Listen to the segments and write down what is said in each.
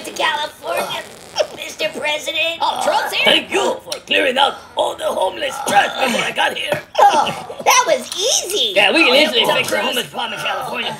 coming to California, Mr. President. Oh, Trump's here? Thank you for clearing out all the homeless trash before I got here. Oh, that was easy. Yeah, we can easily fix the homeless problem in California.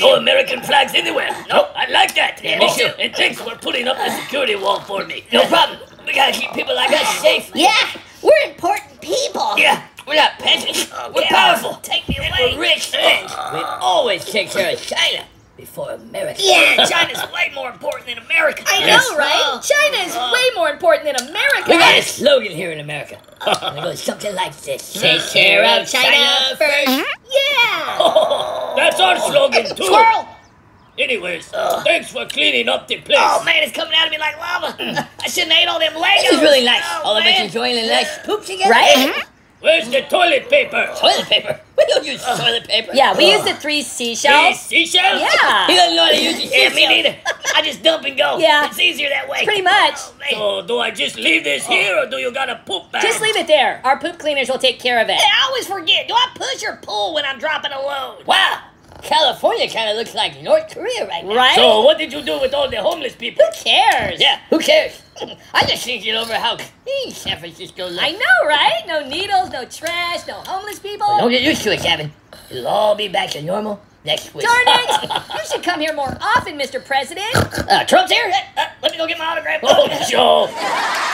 No American flags anywhere. No, I like that. Yeah, oh, sure. And thanks for putting up the security wall for me. No problem. We gotta keep people like us safe. Yeah, we're important people. Yeah, we're not peasants. We're powerful. Take me away. We're rich. We always take care of China before America. Yeah, China's way more important than America. I know, right? China is way more important than America. We got a slogan here in America. It goes something like this. Take care of China first. Yeah. That's our slogan, too. Squirrel. Anyways, thanks for cleaning up the place. Oh, man, it's coming out of me like lava. I shouldn't have ate all them Legos. This is really nice. All of us enjoying a nice poop together. Right? Where's the toilet paper? Toilet paper? We don't use toilet paper. Yeah, we use the 3 seashells. 3 seashells? Yeah. He doesn't know how to use the seashells. Yeah, me neither. I just dump and go. Yeah. It's easier that way. Pretty much. Oh, so do I just leave this here or do you got a poop bag? Just leave it there. Our poop cleaners will take care of it. Hey, I always forget. Do I push or pull when I'm dropping a load? Wow. California kind of looks like North Korea right now. Right? So what did you do with all the homeless people? Who cares? Yeah, who cares? I just think you over how clean San Francisco looks. I know, right? No needles, no trash, no homeless people. Well, don't get used to it, Gavin. It'll all be back to normal next week. Darn it! You should come here more often, Mr. President. Trump's here? Let me go get my autograph. Oh, Joe.